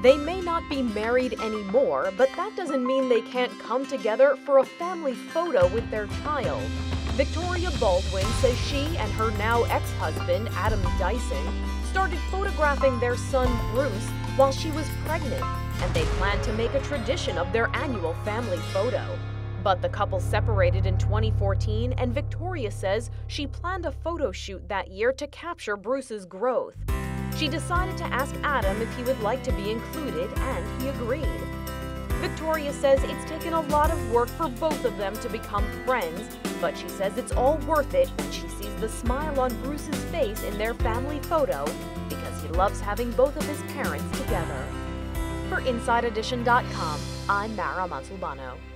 They may not be married anymore, but that doesn't mean they can't come together for a family photo with their child. Victoria Baldwin says she and her now ex-husband, Adam Dyson, started photographing their son, Bruce, while she was pregnant, and they planned to make a tradition of their annual family photo. But the couple separated in 2014, and Victoria says she planned a photo shoot that year to capture Bruce's growth. She decided to ask Adam if he would like to be included, and he agreed. Victoria says it's taken a lot of work for both of them to become friends, but she says it's all worth it when she sees the smile on Bruce's face in their family photo because he loves having both of his parents together. For InsideEdition.com, I'm Mara Montalbano.